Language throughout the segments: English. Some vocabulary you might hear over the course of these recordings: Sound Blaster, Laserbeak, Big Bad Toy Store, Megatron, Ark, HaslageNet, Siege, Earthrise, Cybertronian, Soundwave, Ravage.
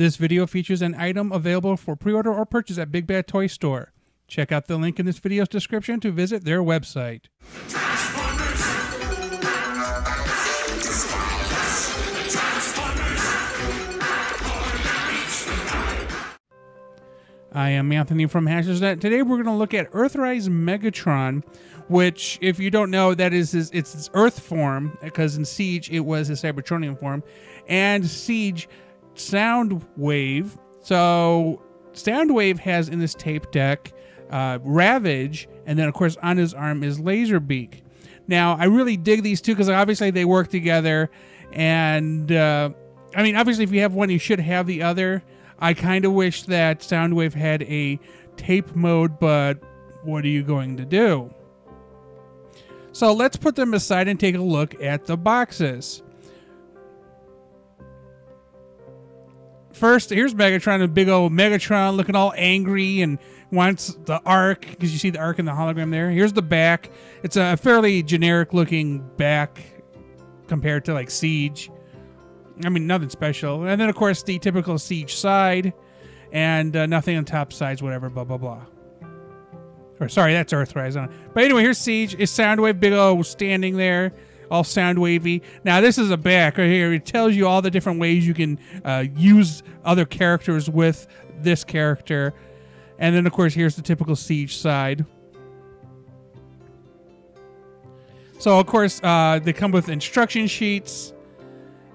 This video features an item available for pre-order or purchase at Big Bad Toy Store. Check out the link in this video's description to visit their website. I am Anthony from HaslageNet. Today we're going to look at Earthrise Megatron, which, if you don't know, that is its Earth form, because in Siege it was his Cybertronian form, and Siege Soundwave. So Soundwave has in this tape deck Ravage, and then of course on his arm is Laserbeak. Now I really dig these two because obviously they work together, and I mean obviously if you have one you should have the other. I kind of wish that Soundwave had a tape mode, but what are you going to do? So let's put them aside and take a look at the boxes. First, here's Megatron, a big old Megatron looking all angry and wants the Ark, because you see the Ark in the hologram there. Here's the back. It's a fairly generic looking back compared to like Siege. I mean, nothing special. And then, of course, the typical Siege side and nothing on top sides, whatever, blah, blah, blah. Or, sorry, that's Earthrise on it. But anyway, here's Siege. It's Soundwave, big O standing there, all sound wavy. Now, this is a back right here. It tells you all the different ways you can use other characters with this character. And then, of course, here's the typical Siege side. So, of course, they come with instruction sheets.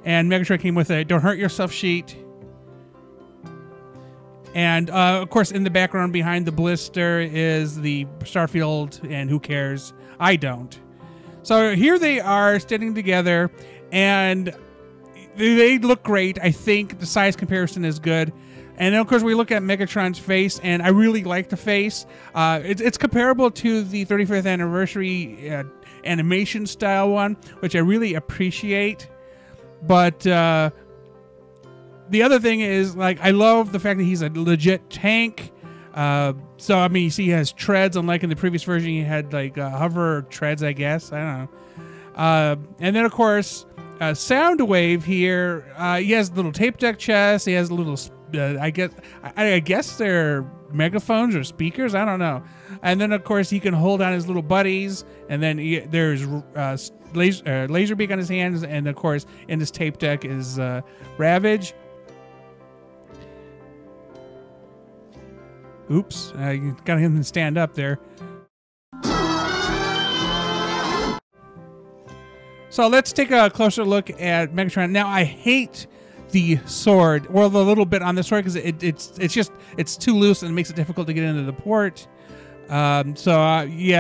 And Megatron came with a "Don't Hurt Yourself" sheet. And, of course, in the background behind the blister is the Starfield, and who cares? I don't. So here they are standing together, and they look great. I think the size comparison is good. And then, of course, we look at Megatron's face, and I really like the face. It's comparable to the 35th anniversary animation style one, which I really appreciate. But the other thing is, like, I love the fact that he's a legit tank. So, I mean, you see he has treads. Unlike in the previous version, he had, like, hover treads, I guess. I don't know. And then, of course, Soundwave here. He has a little tape deck chest. He has a little, I guess they're megaphones or speakers. I don't know. And then, of course, he can hold on his little buddies. And then there's Laserbeak on his hands, and of course in this tape deck is Ravage. Oops, I got him to stand up there. So let's take a closer look at Megatron. Now I hate the sword, well, the little bit on the sword, because it's too loose and it makes it difficult to get into the port. Yeah,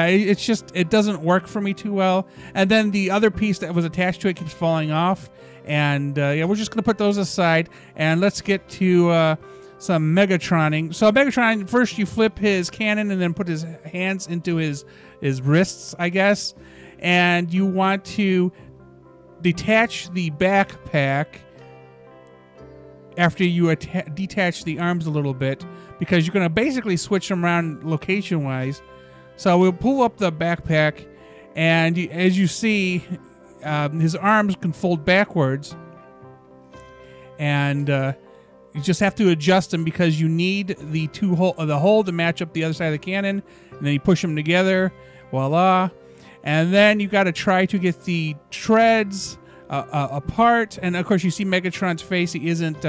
it doesn't work for me too well. And then the other piece that was attached to it keeps falling off. And yeah, we're just going to put those aside and let's get to some Megatroning. So Megatron, first you flip his cannon and then put his hands into his wrists, I guess. And you want to detach the backpack after you detach the arms a little bit, because you're going to basically switch them around location-wise. So we'll pull up the backpack, and as you see, his arms can fold backwards, and you just have to adjust them because you need the hole to match up the other side of the cannon, and then you push them together, voila. And then you got to try to get the treads apart, and of course you see Megatron's face. He isn't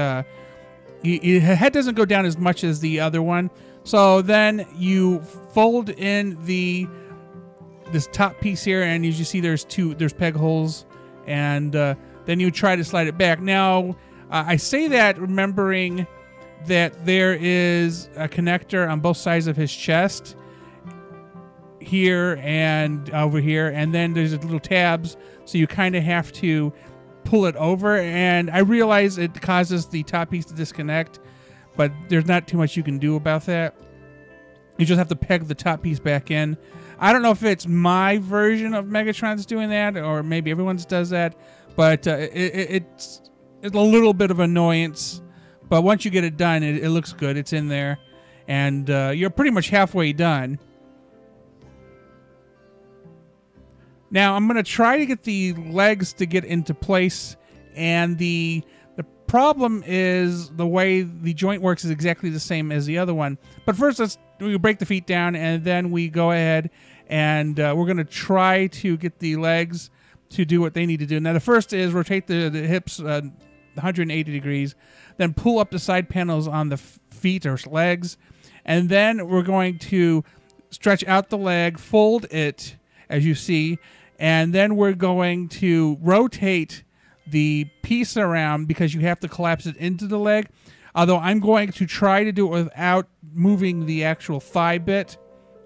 his head doesn't go down as much as the other one. So then you fold in this top piece here, and as you see there's peg holes, and then you try to slide it back. Now I say that remembering that there is a connector on both sides of his chest here and over here, and then there's little tabs, so you kind of have to pull it over, and I realize it causes the top piece to disconnect, but there's not too much you can do about that. You just have to peg the top piece back in. I don't know if it's my version of Megatron's doing that, or maybe everyone's does that, but it's a little bit of annoyance, but once you get it done, it looks good. It's in there, and you're pretty much halfway done. Now I'm going to try to get the legs to get into place, and the problem is the way the joint works is exactly the same as the other one. But first, we break the feet down, and then we go ahead and we're going to try to get the legs to do what they need to do. Now, the first is rotate the hips 180 degrees, then pull up the side panels on the feet or legs, and then we're going to stretch out the leg, fold it, as you see, and then we're going to rotate the piece around because you have to collapse it into the leg. Although I'm going to try to do it without moving the actual thigh bit.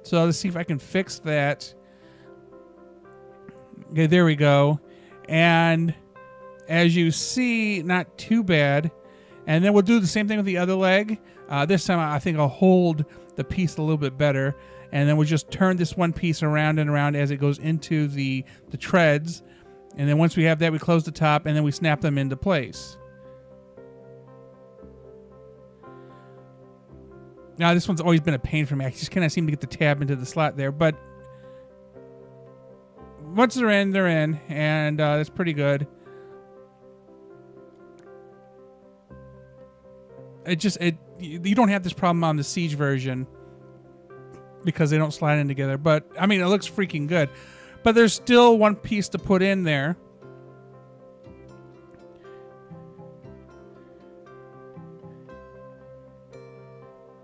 So let's see if I can fix that. Okay, there we go. And as you see, not too bad. And then we'll do the same thing with the other leg. This time I think I'll hold the piece a little bit better. And then we'll just turn this one piece around and around as it goes into the treads. And then once we have that, we close the top, and then we snap them into place. Now, this one's always been a pain for me. I just cannot seem to get the tab into the slot there. But once they're in, and that's pretty good. You don't have this problem on the Siege version because they don't slide in together. But, I mean, it looks freaking good. But there's still one piece to put in there.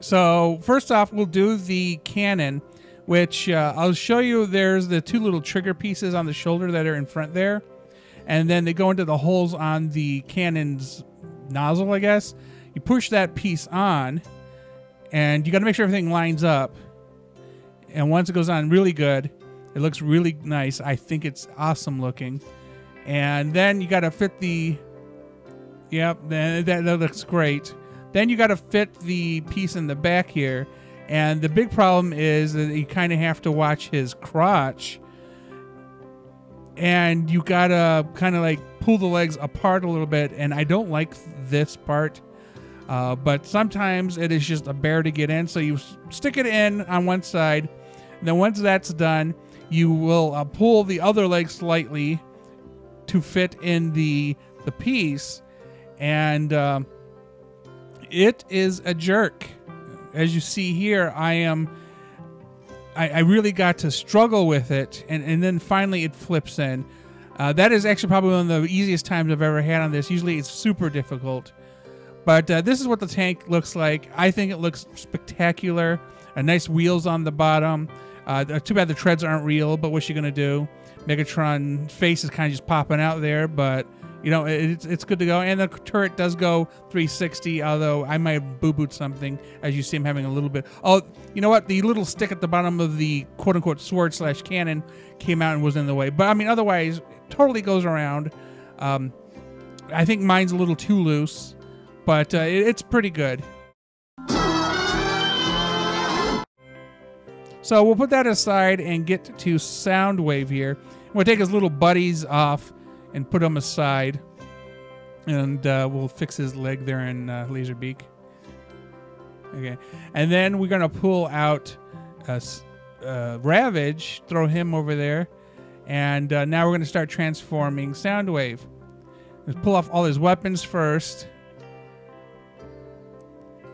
So first off, we'll do the cannon, which I'll show you. There's the two little trigger pieces on the shoulder that are in front there. And then they go into the holes on the cannon's nozzle, I guess. You push that piece on, and you got to make sure everything lines up. And once it goes on really good, it looks really nice. I think it's awesome looking. And then you got to fit the... Yep, that looks great. Then you got to fit the piece in the back here. And the big problem is that you kind of have to watch his crotch. And you got to kind of like pull the legs apart a little bit. And I don't like this part. But sometimes it is just a bear to get in. So you stick it in on one side. And then once that's done... You will pull the other leg slightly to fit in the piece, and it is a jerk. As you see here, I really got to struggle with it, and then finally it flips in. That is actually probably one of the easiest times I've ever had on this. Usually it's super difficult, but this is what the tank looks like. I think it looks spectacular. Nice wheels on the bottom. Too bad the treads aren't real, but what's she gonna do? Megatron's face is kind of just popping out there, but you know it's good to go. And the turret does go 360, although I might have boo-booed something, as you see him having a little bit. Oh, you know what? The little stick at the bottom of the quote-unquote sword/cannon came out and was in the way. But I mean, otherwise, it totally goes around. I think mine's a little too loose, but it's pretty good. So we'll put that aside and get to Soundwave here. We'll take his little buddies off and put them aside. And we'll fix his leg there in Laserbeak. Okay. And then we're going to pull out Ravage, throw him over there. And now we're going to start transforming Soundwave. Let's pull off all his weapons first.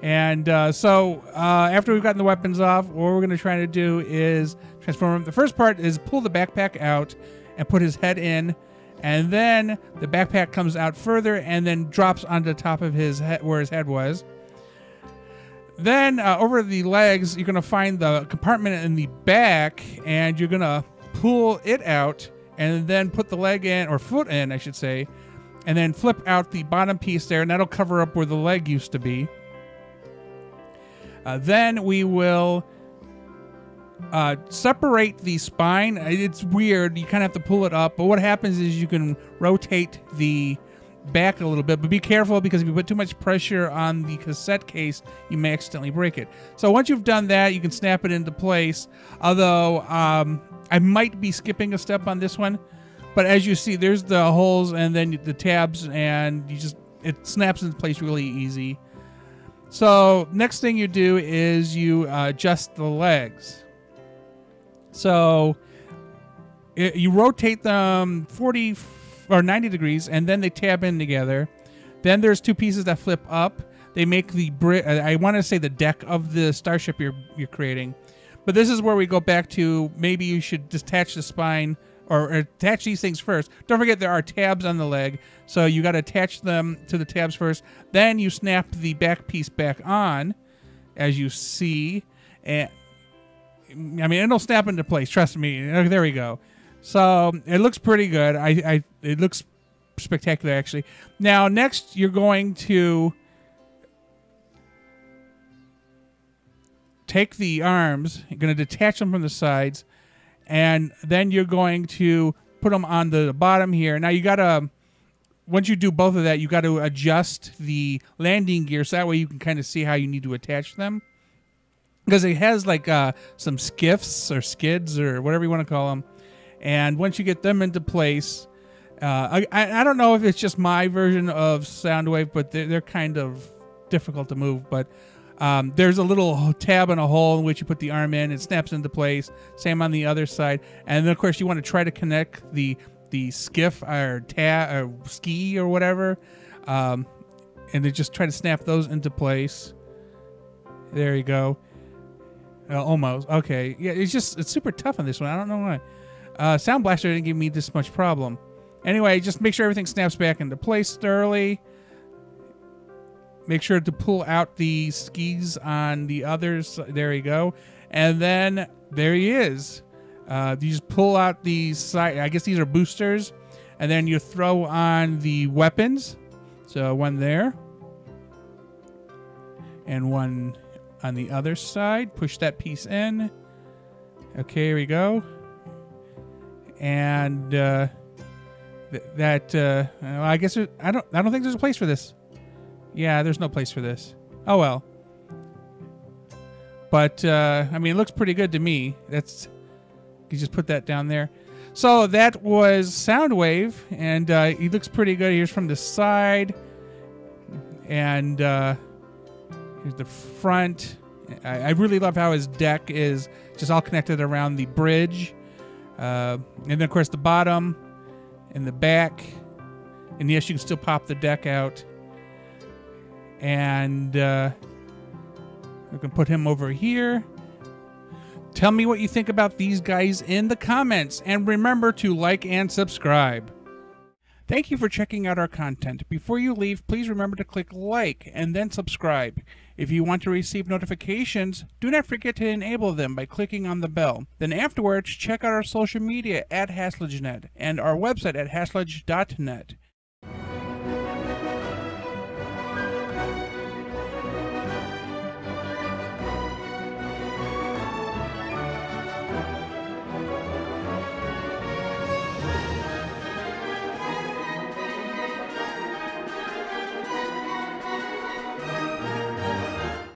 And after we've gotten the weapons off, what we're going to try to do is transform him. The first part is pull the backpack out and put his head in. And then the backpack comes out further and then drops onto the top of his head where his head was. Then over the legs, you're going to find the compartment in the back and you're going to pull it out and then put the leg in, or foot in, I should say, and then flip out the bottom piece there. And that'll cover up where the leg used to be. Then we will separate the spine. It's weird. You kind of have to pull it up. But what happens is you can rotate the back a little bit. But be careful because if you put too much pressure on the cassette case, you may accidentally break it. So once you've done that, you can snap it into place. Although I might be skipping a step on this one. But as you see, there's the holes and then the tabs. And you just it snaps into place really easy. So next thing you do is you adjust the legs. So you rotate them 40 or 90 degrees, and then they tab in together. Then there's two pieces that flip up. They make the I want to say the deck of the starship you're creating. But this is where we go back to maybe you should detach the spine or attach these things first. Don't forget there are tabs on the leg, so you got to attach them to the tabs first. Then you snap the back piece back on, as you see. And I mean, it'll snap into place. Trust me. There we go. So it looks pretty good. It looks spectacular, actually. Now next, you're going to take the arms, you're going to detach them from the sides, and then you're going to put them on the bottom here. Now you got to, once you do both of that, you got to adjust the landing gear so that way you can kind of see how you need to attach them. Because it has like some skiffs or skids or whatever you want to call them. And once you get them into place, I don't know if it's just my version of Soundwave, but they're kind of difficult to move, but there's a little tab and a hole in which you put the arm in. It snaps into place. Same on the other side. And then, of course, you want to try to connect the skiff or ski or whatever. And then just try to snap those into place. There you go. Almost. Okay. Yeah, it's super tough on this one. I don't know why. Sound Blaster didn't give me this much problem. Anyway, just make sure everything snaps back into place thoroughly. Make sure to pull out the skis on the others. There you go. And then there he is. You just pull out the side. I guess these are boosters. And then you throw on the weapons. So one there. And one on the other side. Push that piece in. Okay, here we go. And I guess I don't think there's a place for this. Yeah, there's no place for this. Oh, well. But, I mean, it looks pretty good to me. That's... You just put that down there. So that was Soundwave, and he looks pretty good. Here's from the side. And here's the front. I really love how his deck is just all connected around the bridge. And then, of course, the bottom and the back. And, yes, you can still pop the deck out. And we can put him over here. Tell me what you think about these guys in the comments. And remember to like and subscribe. Thank you for checking out our content. Before you leave, please remember to click like and then subscribe. If you want to receive notifications, do not forget to enable them by clicking on the bell. Then afterwards, check out our social media at HaslageNet and our website at haslage.net.